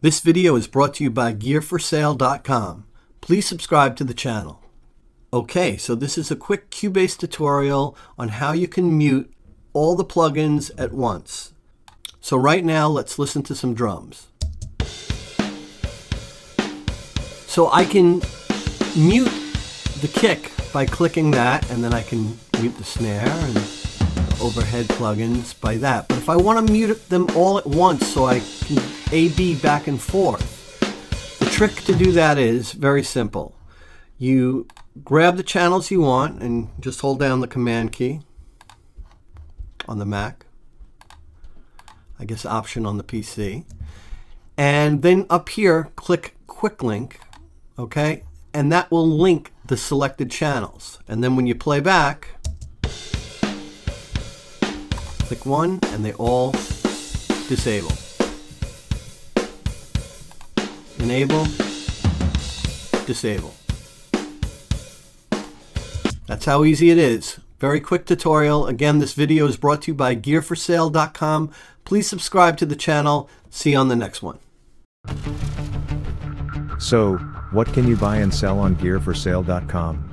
This video is brought to you by gearforsale.com. Please subscribe to the channel. Okay, so this is a quick Cubase tutorial on how you can mute all the plugins at once. So right now, let's listen to some drums. So I can mute the kick by clicking that, and then I can mute the snare and the overhead plugins by that. But if I want to mute them all at once so I can A-B back and forth, the trick to do that is very simple. You grab the channels you want and just hold down the command key on the Mac, I guess option on the PC, and then up here click quick link, okay, and that will link the selected channels. And then when you play back, click one and they all disable. Enable, disable. That's how easy it is. Very quick tutorial. Again, this video is brought to you by gearforsale.com. Please subscribe to the channel. See you on the next one. So, what can you buy and sell on gearforsale.com?